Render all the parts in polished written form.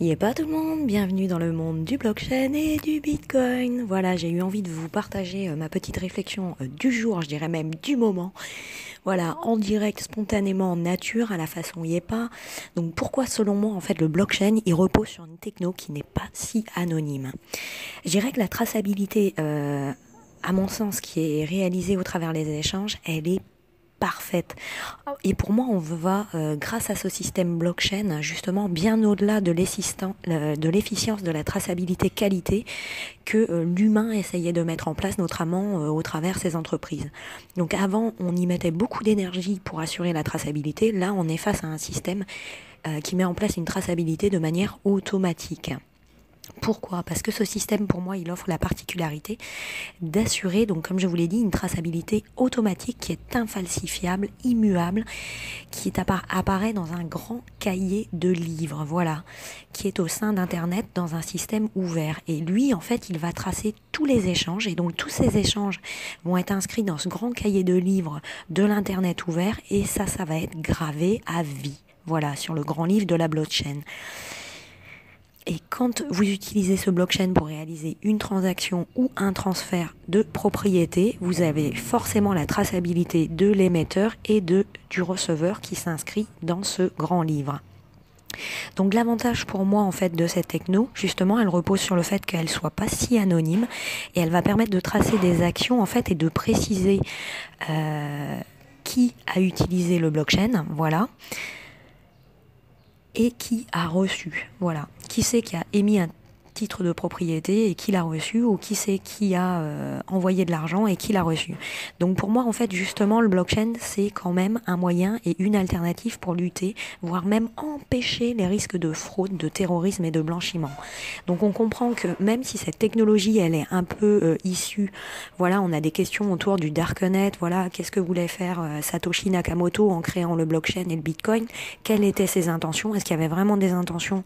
Y est pas tout le monde, bienvenue dans le monde du blockchain et du bitcoin. Voilà, j'ai eu envie de vous partager ma petite réflexion du jour, je dirais même du moment. Voilà, en direct, spontanément, en nature, à la façon y est pas. Donc pourquoi selon moi, en fait, le blockchain, il repose sur une techno qui n'est pas si anonyme. Je dirais que la traçabilité, à mon sens, qui est réalisée au travers des échanges, elle est parfaite. Et pour moi, on va, grâce à ce système blockchain, justement bien au-delà de l'efficience de la traçabilité qualité que l'humain essayait de mettre en place, notamment au travers ses entreprises. Donc avant, on y mettait beaucoup d'énergie pour assurer la traçabilité. Là, on est face à un système qui met en place une traçabilité de manière automatique. Pourquoi ? Parce que ce système, pour moi, il offre la particularité d'assurer, donc comme je vous l'ai dit, une traçabilité automatique qui est infalsifiable, immuable, qui apparaît dans un grand cahier de livres, voilà, qui est au sein d'Internet dans un système ouvert. Et lui, en fait, il va tracer tous les échanges, et donc tous ces échanges vont être inscrits dans ce grand cahier de livres de l'Internet ouvert, et ça va être gravé à vie, voilà, sur le grand livre de la blockchain. Et quand vous utilisez ce blockchain pour réaliser une transaction ou un transfert de propriété, vous avez forcément la traçabilité de l'émetteur et du receveur qui s'inscrit dans ce grand livre. Donc l'avantage pour moi en fait de cette techno, justement, elle repose sur le fait qu'elle soit pas si anonyme et elle va permettre de tracer des actions en fait et de préciser qui a utilisé le blockchain, voilà. Et qui a reçu, voilà. Qui c'est qui a émis un titre de propriété et qui l'a reçu, ou qui c'est qui a envoyé de l'argent et qui l'a reçu. Donc pour moi, en fait, justement, le blockchain, c'est quand même un moyen et une alternative pour lutter, voire même empêcher les risques de fraude, de terrorisme et de blanchiment. Donc on comprend que même si cette technologie, elle est un peu issue, voilà, on a des questions autour du DarkNet, voilà, qu'est-ce que voulait faire Satoshi Nakamoto en créant le blockchain et le bitcoin? Quelles étaient ses intentions? Est-ce qu'il y avait vraiment des intentions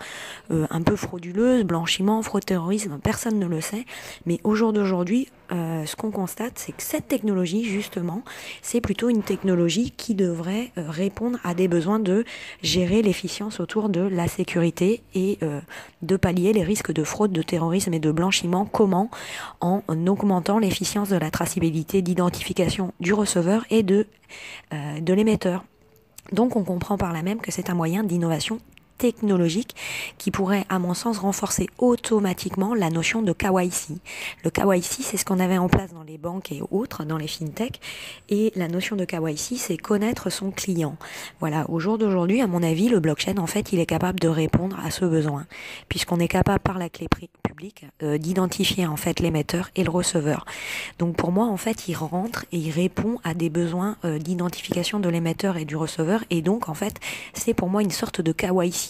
un peu frauduleuses, blanchiment, fraude, terrorisme, personne ne le sait, mais au jour d'aujourd'hui, ce qu'on constate, c'est que cette technologie, justement, c'est plutôt une technologie qui devrait répondre à des besoins de gérer l'efficience autour de la sécurité et de pallier les risques de fraude, de terrorisme et de blanchiment. Comment? En augmentant l'efficience de la traçabilité, d'identification du receveur et de l'émetteur. Donc on comprend par là même que c'est un moyen d'innovation technologique qui pourrait, à mon sens, renforcer automatiquement la notion de KYC. Le KYC, c'est ce qu'on avait en place dans les banques et autres, dans les fintechs, et la notion de KYC, c'est connaître son client. Voilà, au jour d'aujourd'hui, à mon avis, le blockchain, en fait, il est capable de répondre à ce besoin, puisqu'on est capable, par la clé publique, d'identifier, en fait, l'émetteur et le receveur. Donc, pour moi, en fait, il rentre et il répond à des besoins d'identification de l'émetteur et du receveur, et donc, en fait, c'est pour moi une sorte de KYC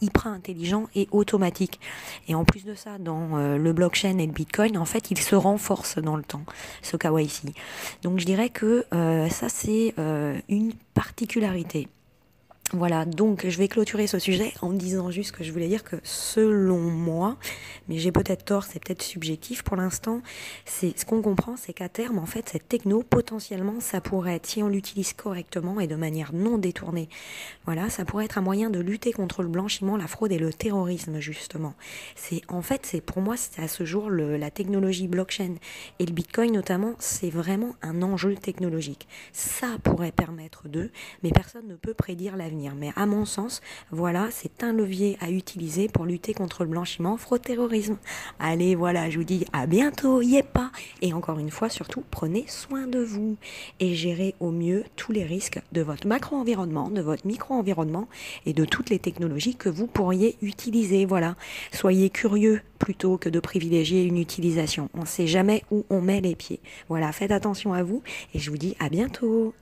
hyper intelligent et automatique. Et en plus de ça, dans le blockchain et le bitcoin, en fait, il se renforce dans le temps, ce KYC. Donc je dirais que ça, c'est une particularité. Voilà, donc je vais clôturer ce sujet en disant juste que je voulais dire que selon moi, mais j'ai peut-être tort, c'est peut-être subjectif pour l'instant, c'est ce qu'on comprend, c'est qu'à terme, en fait, cette techno, potentiellement, ça pourrait être, si on l'utilise correctement et de manière non détournée, voilà, ça pourrait être un moyen de lutter contre le blanchiment, la fraude et le terrorisme, justement. C'est, en fait, c'est pour moi, à ce jour, la technologie blockchain et le bitcoin, notamment, c'est vraiment un enjeu technologique. Ça pourrait permettre d'eux, mais personne ne peut prédire l'avenir. Mais à mon sens, voilà, c'est un levier à utiliser pour lutter contre le blanchiment, fraude, terrorisme. Allez, voilà, je vous dis à bientôt, y est pas. Et encore une fois, surtout, prenez soin de vous et gérez au mieux tous les risques de votre macro-environnement, de votre micro-environnement et de toutes les technologies que vous pourriez utiliser. Voilà, soyez curieux plutôt que de privilégier une utilisation. On ne sait jamais où on met les pieds. Voilà, faites attention à vous et je vous dis à bientôt.